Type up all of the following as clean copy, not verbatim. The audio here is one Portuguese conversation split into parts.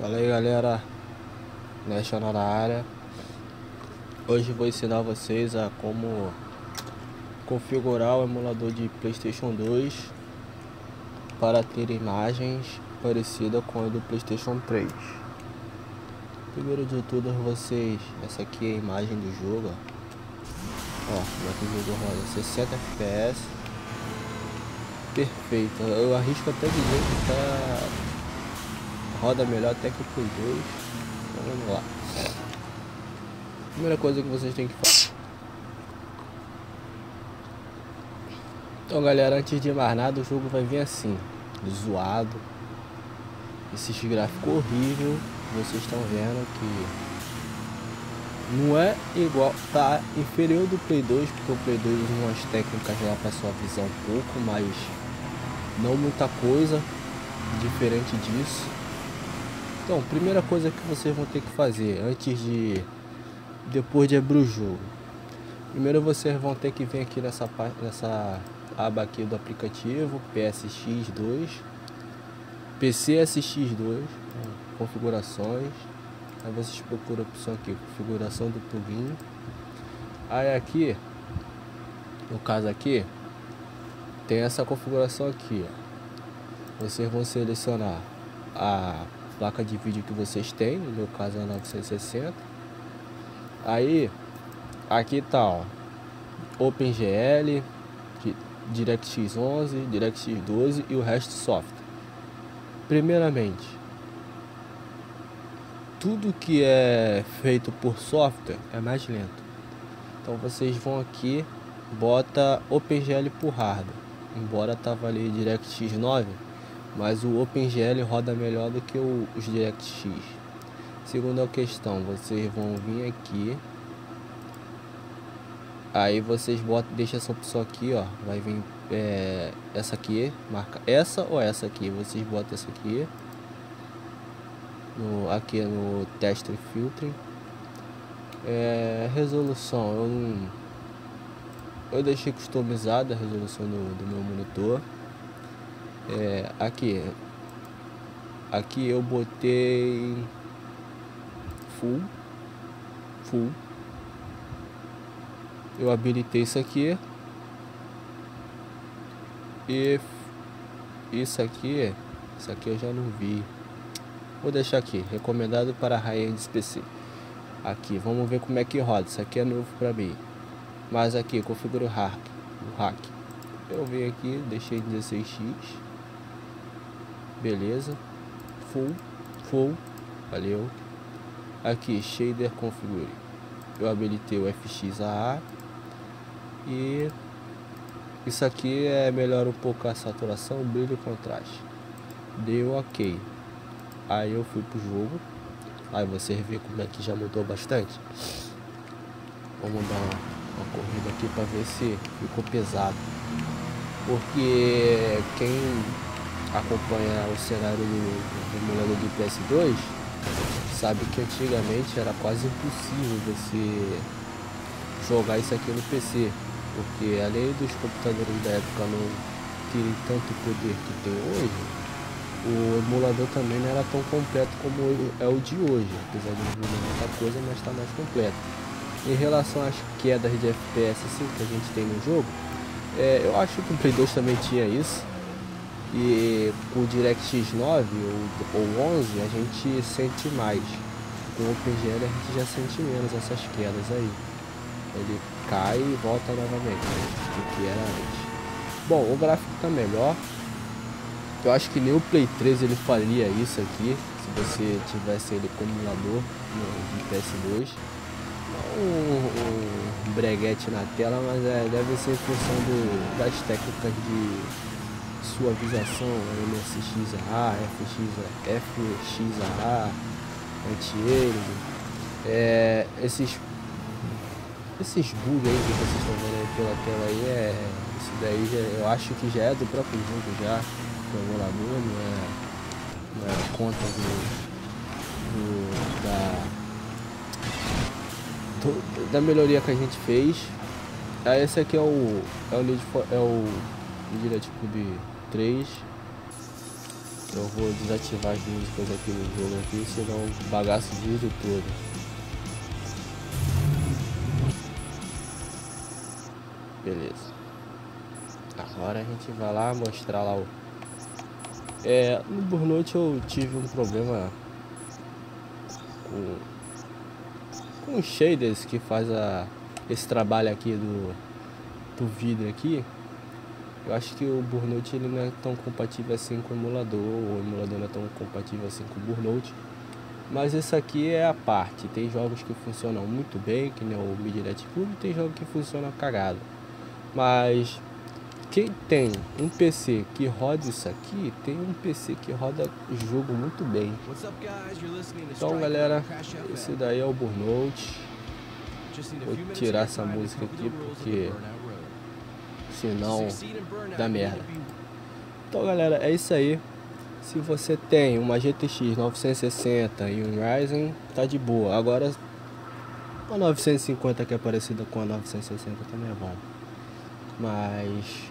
Fala aí galera, National na área. Hoje vou ensinar vocês a como configurar o emulador de PlayStation 2 para ter imagens parecidas com a do PlayStation 3. Primeiro de tudo, vocês, essa aqui é a imagem do jogo, ó, aqui o jogo roda 60 fps, perfeito. Eu arrisco até dizer que tá roda melhor até que o Play 2. Então vamos lá. Primeira coisa que vocês têm que fazer. Então galera, antes de mais nada, o jogo vai vir assim, zoado. Esse gráfico horrível, vocês estão vendo que não é igual, tá inferior do Play 2, porque o Play 2 usa umas técnicas lá para sua visão um pouco, mas não muita coisa diferente disso. Então, primeira coisa que vocês vão ter que fazer antes de depois de abrir o jogo, primeiro vocês vão ter que vir aqui nessa aba aqui do aplicativo PCSX2, configurações. Aí vocês procuram a opção aqui, configuração do plugin. Aí aqui, no caso aqui, tem essa configuração aqui, ó. Vocês vão selecionar a placa de vídeo que vocês têm, no meu caso é 960. Aí aqui tá, ó, OpenGL, DirectX 11, DirectX 12 e o resto software. Primeiramente, tudo que é feito por software é mais lento. Então vocês vão aqui, bota OpenGL por hardware. Embora tava ali DirectX 9, mas o OpenGL roda melhor do que os DirectX. Segunda questão, vocês vão vir aqui. Aí vocês botam, deixa essa opção aqui, ó, vai vir essa aqui, marca essa ou essa aqui, vocês botam essa aqui no teste e filtro. Resolução, eu deixei customizada a resolução do meu monitor. Aqui eu botei full. Eu habilitei isso aqui e isso aqui eu já não vi. Vou deixar aqui, recomendado para high-end PC. Aqui, vamos ver como é que roda. Isso aqui é novo para mim. Mas aqui, configura o hack. Eu vim aqui, deixei 16x. Beleza. Full. Valeu. Aqui, shader configure. Eu habilitei o FXAA. E isso aqui é melhor um pouco a saturação, brilho e contraste. Deu ok. Aí eu fui pro jogo. Aí vocês vê como é que já mudou bastante. Vamos dar uma corrida aqui para ver se ficou pesado. Porque quem acompanha o cenário do emulador de PS2 sabe que antigamente era quase impossível você jogar isso aqui no PC, porque além dos computadores da época não terem tanto poder que tem hoje, o emulador também não era tão completo como é o de hoje, apesar de não ter muita coisa, mas está mais completo. Em relação às quedas de FPS assim, que a gente tem no jogo, eu acho que o Play 2 também tinha isso. E com o DirectX 9 ou 11 a gente sente mais. Com o OpenGL a gente já sente menos essas quedas aí. Ele cai e volta novamente, o que era antes. Bom, o gráfico tá melhor. Eu acho que nem o Play 3 ele faria isso aqui, se você tivesse ele como emulador de PS2. Um breguete na tela, mas deve ser em função das técnicas de suavização, MSXA, FXA, anti-aliasing, esses bugs aí que vocês estão vendo aí pela tela aí, isso daí já, eu acho que já é do próprio jogo já, do emulador, não é conta da melhoria que a gente fez. Aí esse aqui é o Need for Speed 3. Eu vou desativar as músicas aqui no jogo aqui, senão o bagaço de uso todo. Beleza. Agora a gente vai lá mostrar lá o... no Burnout eu tive um problema com os shaders que faz esse trabalho aqui do vidro aqui. Eu acho que o Burnout ele não é tão compatível assim com o emulador, ou o emulador não é tão compatível assim com o Burnout. Mas essa aqui é a parte. Tem jogos que funcionam muito bem, que nem o Midnight Club, tem jogos que funcionam cagado. Mas quem tem um PC que roda isso aqui, tem um PC que roda jogo muito bem. Então galera, esse daí é o Burnout. Vou tirar essa música aqui porque senão dá merda. Então galera, é isso aí. Se você tem uma GTX 960 e um Ryzen, tá de boa. Agora uma 950 que é parecida com a 960 também é bom. Mas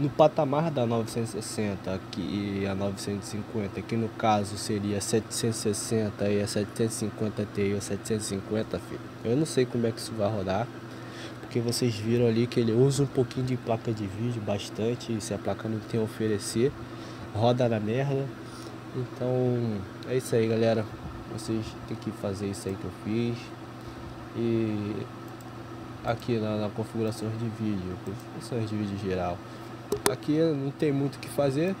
no patamar da 960 e a 950, que no caso seria 760 e a 750TI ou 750, filho, eu não sei como é que isso vai rodar, porque vocês viram ali que ele usa um pouquinho de placa de vídeo, bastante, se a placa não tem a oferecer, roda na merda. Então é isso aí galera, vocês tem que fazer isso aí que eu fiz. E aqui na configurações de vídeo geral, aqui não tem muito o que fazer,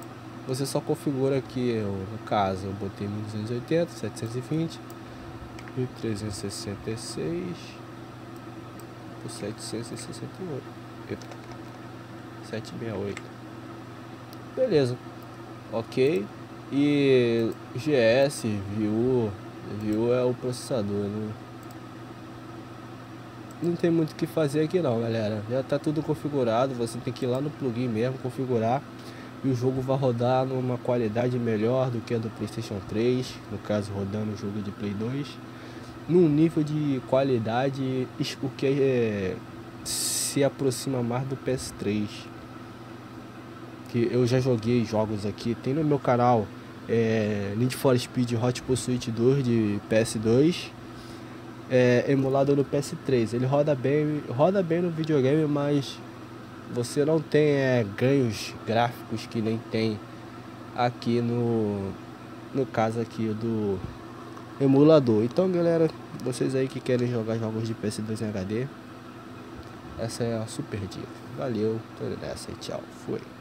você só configura aqui. No caso eu botei 1280, 720, 1366 por 768, 768, beleza, ok. E GS, VU é o processador, né? Não tem muito o que fazer aqui não galera, já tá tudo configurado, você tem que ir lá no plugin mesmo, configurar, e o jogo vai rodar numa qualidade melhor do que a do PlayStation 3, no caso rodando o jogo de Play 2, num nível de qualidade o que se aproxima mais do PS3, que eu já joguei jogos aqui, tem no meu canal Need for Speed Hot Pursuit 2 de PS2, emulado no PS3, ele roda bem no videogame, mas você não tem ganhos gráficos que nem tem aqui no caso aqui do emulador. Então galera, vocês aí que querem jogar jogos de PS2 em HD, essa é a super dica. Valeu, tô nessa, tchau, fui.